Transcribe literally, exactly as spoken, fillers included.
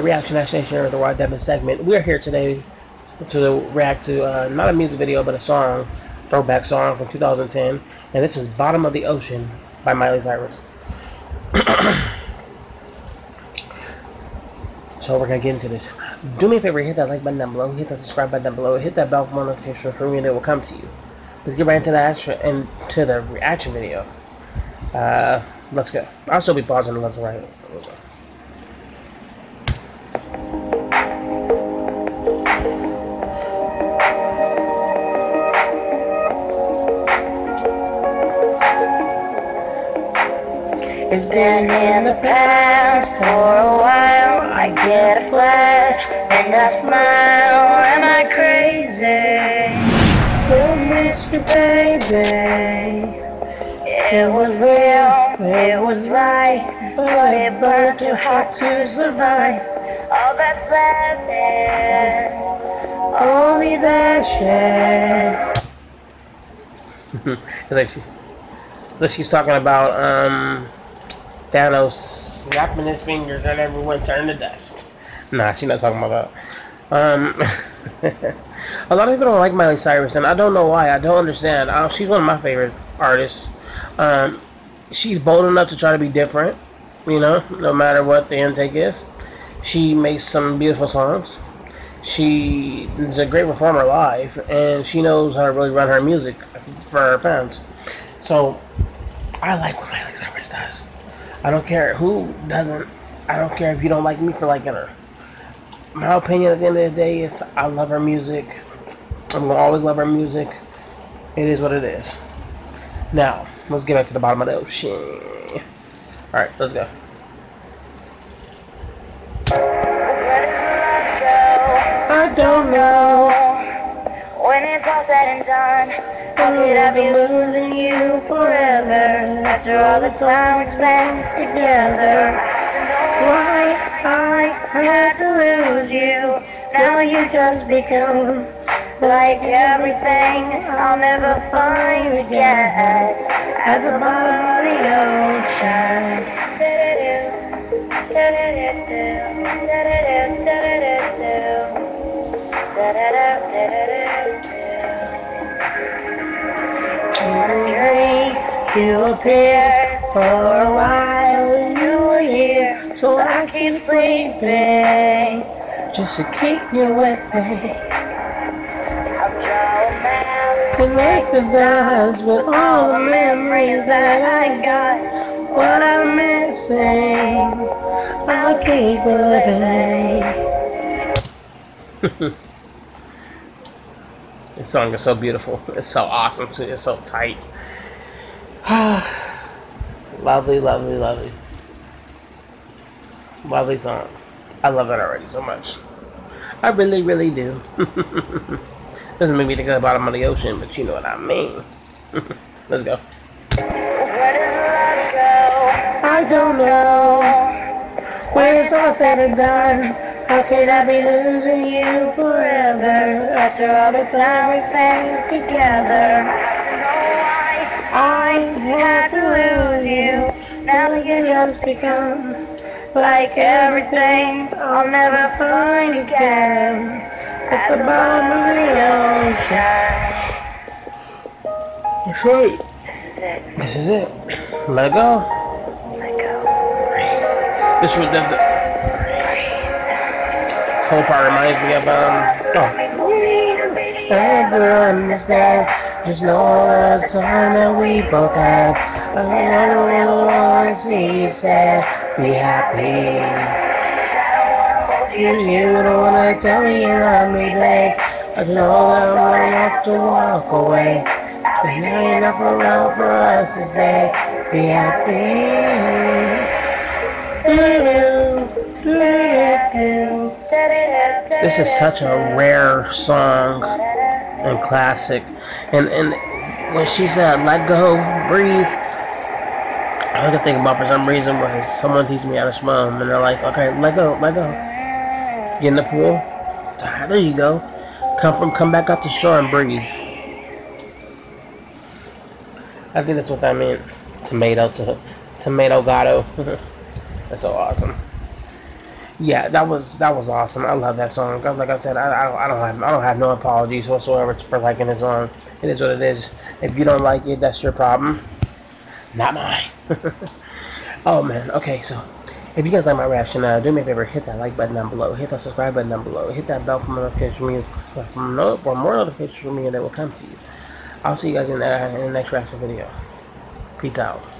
Reaction Action Nation with the Wild Devin segment. We are here today to react to uh, not a music video but a song, throwback song from two thousand ten, and this is Bottom of the Ocean by Miley Cyrus. So we're going to get into this. Do me a favor, hit that like button down below, hit that subscribe button down below, hit that bell for notification for me and it will come to you. Let's get right into the action, into the reaction video. Uh, let's go. I'll still be pausing the left and right. It's been in the past for a while. I get a flash and I smile. Am I crazy? Still miss you, baby. It was real, it was right, but it burned too hot to survive. All that's left is all these ashes. It's like she's, it's like she's talking about um. Thanos snapping his fingers and everyone turned to dust. Nah, she's not talking about that. Um, a lot of people don't like Miley Cyrus, and I don't know why. I don't understand. I, she's one of my favorite artists. Um, she's bold enough to try to be different, you know, no matter what the intake is. She makes some beautiful songs. She is a great performer live, and she knows how to really run her music for her fans. So, I like what Miley Cyrus does. I don't care who doesn't, I don't care if you don't like me for liking her. My opinion at the end of the day is I love her music. I'm going to always love her music. It is what it is. Now, let's get back to the bottom of the ocean. Alright, let's go. I don't know. When it's all said and done, how could I be losing you forever after all the time we spent together? Why I had to lose you? Now you just become like everything I'll never find again at the bottom of the ocean. You appeared for a while when you were here, so I keep sleeping just to keep you with me. I'll draw a map, connect the dots with all the memories that I got. What I'm missing, I'll keep living. This song is so beautiful. It's so awesome too. It's so tight. Lovely, lovely, lovely. Lovely song. I love it already so much. I really, really do. Doesn't make me think of the bottom of the ocean, but you know what I mean. Let's go. Where does love go? I don't know. When it's all said and done, how could I be losing you forever after all the time we spent together? I had to lose you. Now you just become like everything I'll never find again at the bottom of the ocean. That's right. This is it. This is it. Let go. Let go. Breathe. This was the, the breathe. This whole part reminds me of um. Oh. Never understand. Just know the time that we both had. I know it will always see you sad. Be happy. You, you don't wanna tell me you love me, babe. I know that I'm gonna have to walk away. But now you're not around for us to say, be happy. Do, do, do, do. This is such a rare song. And classic, and and when she said "let go, breathe," I could think about for some reason where someone teaches me how to swim, and they're like, "Okay, let go, let go." Get in the pool. There you go. Come from, come back up to shore and breathe. I think that's what that meant. Tomato to tomato gato. That's so awesome. yeah, that was that was awesome. I love that song. Like I said, I, I don't I don't have I don't have no apologies whatsoever for liking this song. It is what it is. If you don't like it, that's your problem, not mine. Oh man. Okay, so if you guys like my reaction, uh, do me a favor, hit that like button down below, hit that subscribe button down below, hit that bell for more notifications from me, for more notifications from me that will come to you. I'll see you guys in the, in the next reaction video. Peace out.